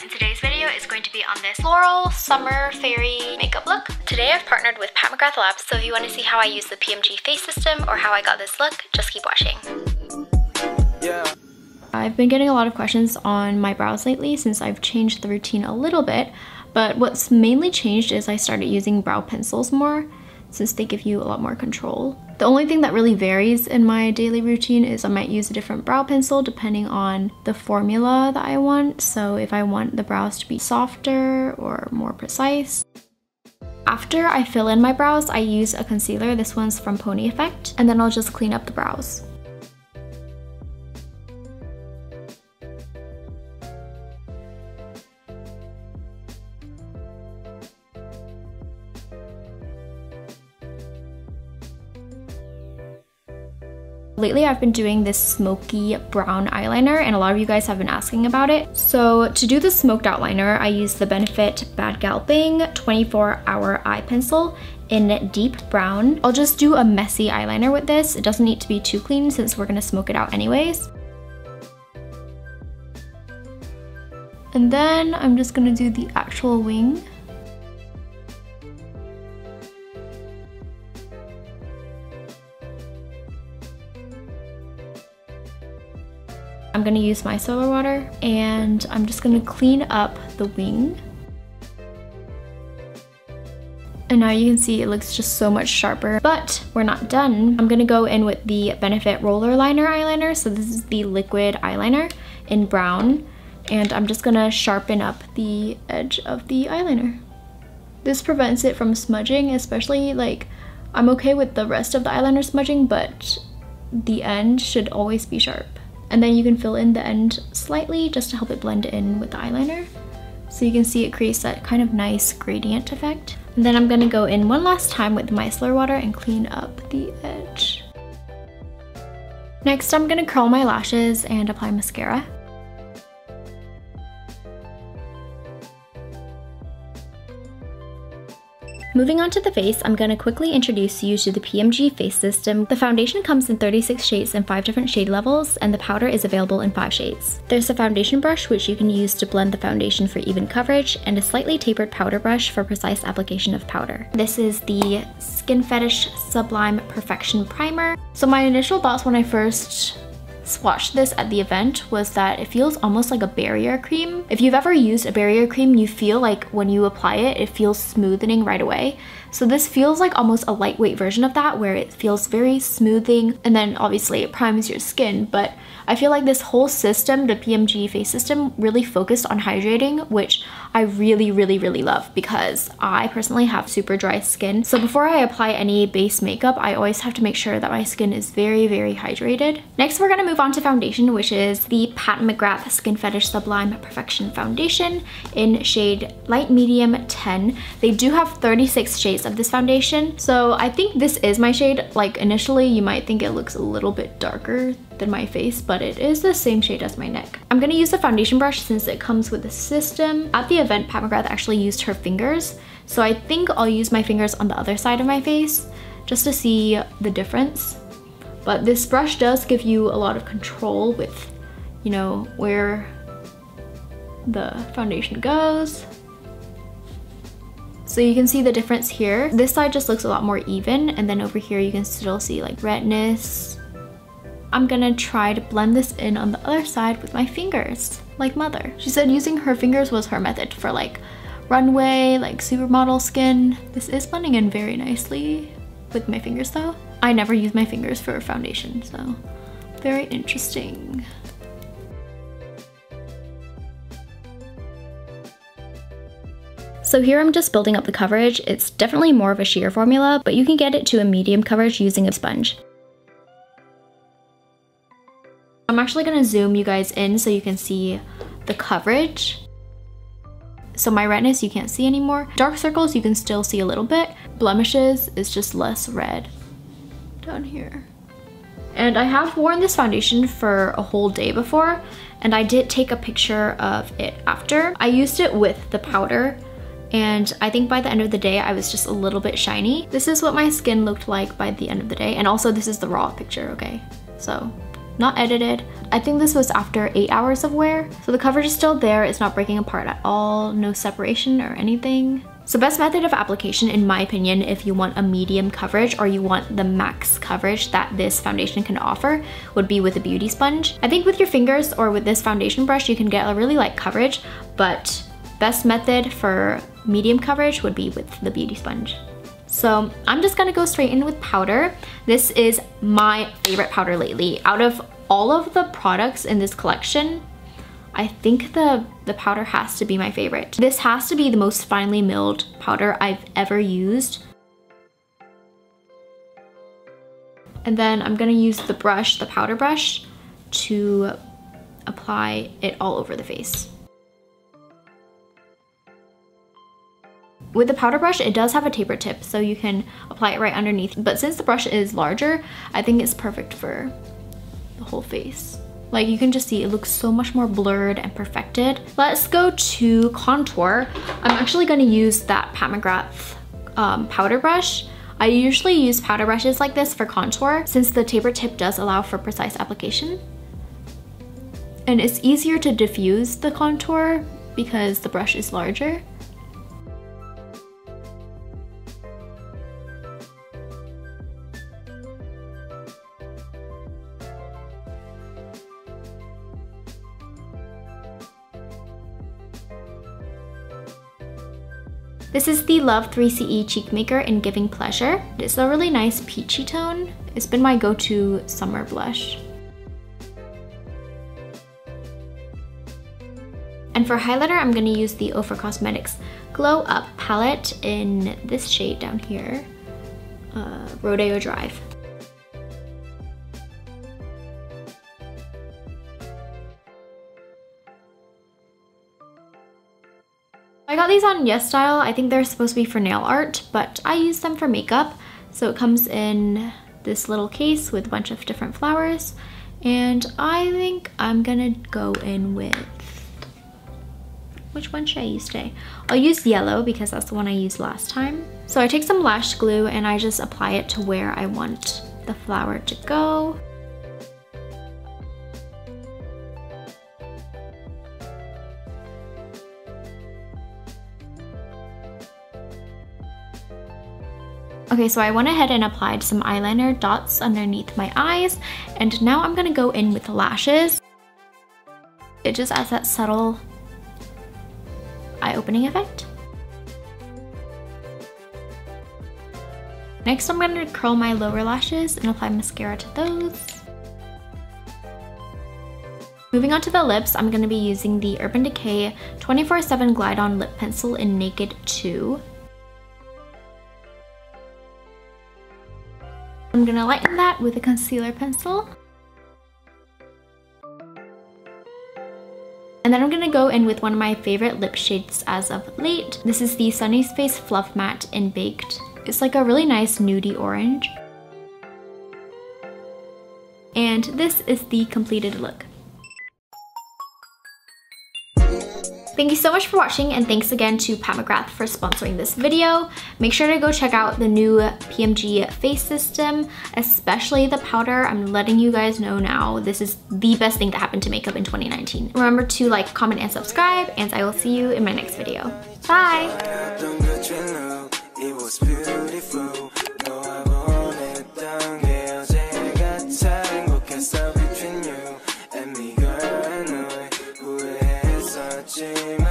and today's video is going to be on this floral summer fairy makeup look. Today I've partnered with Pat McGrath Labs, so if you want to see how I use the PMG face system or how I got this look, just keep watching. Yeah. I've been getting a lot of questions on my brows lately since I've changed the routine a little bit, but what's mainly changed is I started using brow pencils more since they give you a lot more control. The only thing that really varies in my daily routine is I might use a different brow pencil depending on the formula that I want. So if I want the brows to be softer or more precise. After I fill in my brows, I use a concealer. This one's from Pony Effect, and then I'll just clean up the brows. Lately, I've been doing this smoky brown eyeliner, and a lot of you guys have been asking about it. So to do the smoked outliner, I use the Benefit Bad Gal Bing 24-hour eye pencil in deep brown. I'll just do a messy eyeliner with this. It doesn't need to be too clean since we're gonna smoke it out anyways. And then I'm just gonna do the actual wing. I'm gonna use my micellar water and I'm just gonna clean up the wing. And now you can see it looks just so much sharper, but we're not done. I'm gonna go in with the Benefit Roller Liner eyeliner. So this is the liquid eyeliner in brown, and I'm just gonna sharpen up the edge of the eyeliner. This prevents it from smudging, especially like I'm okay with the rest of the eyeliner smudging, but the end should always be sharp. And then you can fill in the end slightly just to help it blend in with the eyeliner. So you can see it creates that kind of nice gradient effect. And then I'm gonna go in one last time with micellar water and clean up the edge. Next, I'm gonna curl my lashes and apply mascara. Moving on to the face, I'm going to quickly introduce you to the PMG face system. The foundation comes in 36 shades and 5 different shade levels, and the powder is available in 5 shades. There's a foundation brush, which you can use to blend the foundation for even coverage, and a slightly tapered powder brush for precise application of powder. This is the Skin Fetish Sublime Perfection Primer. So my initial thoughts when I first swatched this at the event was that it feels almost like a barrier cream. If you've ever used a barrier cream, you feel like when you apply it, it feels smoothing right away. So this feels like almost a lightweight version of that, where it feels very smoothing, and then obviously it primes your skin. But I feel like this whole system, the PMG face system, really focused on hydrating, which I really love because I personally have super dry skin. So before I apply any base makeup, I always have to make sure that my skin is very hydrated. Next, we're gonna move on to foundation, which is the Pat McGrath Skin Fetish Sublime Perfection Foundation in shade Light Medium 10. They do have 36 shades of this foundation. So I think this is my shade. Like initially you might think it looks a little bit darker than my face, but it is the same shade as my neck. I'm gonna use the foundation brush since it comes with the system. At the event, Pat McGrath actually used her fingers. So I think I'll use my fingers on the other side of my face just to see the difference. But this brush does give you a lot of control with, you know, where the foundation goes. So you can see the difference here. This side just looks a lot more even, and then over here you can still see like redness. I'm gonna try to blend this in on the other side with my fingers, like Mother. She said using her fingers was her method for like runway, like supermodel skin. This is blending in very nicely with my fingers though. I never use my fingers for foundation, so very interesting. So here I'm just building up the coverage. It's definitely more of a sheer formula, but you can get it to a medium coverage using a sponge. I'm actually gonna zoom you guys in so you can see the coverage. So my redness you can't see anymore. Dark circles you can still see a little bit. Blemishes is just less red down here. And I have worn this foundation for a whole day before, and I did take a picture of it after. I used it with the powder, and I think by the end of the day, I was just a little bit shiny. This is what my skin looked like by the end of the day. And also this is the raw picture, okay? So not edited. I think this was after 8 hours of wear. So the coverage is still there, it's not breaking apart at all, no separation or anything. So best method of application, in my opinion, if you want a medium coverage or you want the max coverage that this foundation can offer, would be with a beauty sponge. I think with your fingers or with this foundation brush, you can get a really light coverage, but best method for medium coverage would be with the beauty sponge. So I'm just gonna go straight in with powder. This is my favorite powder lately. Out of all of the products in this collection, I think the powder has to be my favorite. This has to be the most finely milled powder I've ever used. And then I'm gonna use the brush, the powder brush, to apply it all over the face. With the powder brush, it does have a taper tip, so you can apply it right underneath. But since the brush is larger, I think it's perfect for the whole face. Like, you can just see it looks so much more blurred and perfected. Let's go to contour. I'm actually gonna use that Pat McGrath powder brush. I usually use powder brushes like this for contour since the taper tip does allow for precise application. And it's easier to diffuse the contour because the brush is larger. This is the Love 3CE Cheek Maker in Giving Pleasure. It's a really nice peachy tone. It's been my go-to summer blush. And for highlighter, I'm gonna use the Ofra Cosmetics Glow Up palette in this shade down here, Rodeo Drive. I got these on YesStyle. I think they're supposed to be for nail art, but I use them for makeup. So it comes in this little case with a bunch of different flowers. And I think I'm gonna go in with, which one should I use today? I'll use yellow because that's the one I used last time. So I take some lash glue and I just apply it to where I want the flower to go. Okay, so I went ahead and applied some eyeliner dots underneath my eyes, and now I'm gonna go in with lashes. It just adds that subtle eye-opening effect. Next, I'm gonna curl my lower lashes and apply mascara to those. Moving on to the lips, I'm gonna be using the Urban Decay 24/7 Glide On Lip Pencil in Naked 2. I'm gonna lighten that with a concealer pencil. And then I'm gonna go in with one of my favorite lip shades as of late. This is the Sunny Space Fluff Matte in Baked. It's like a really nice nudie orange. And this is the completed look. Thank you so much for watching, and thanks again to Pat McGrath for sponsoring this video. Make sure to go check out the new PMG face system, especially the powder. I'm letting you guys know now, this is the best thing that happened to makeup in 2019. Remember to like, comment, and subscribe, and I will see you in my next video. Bye!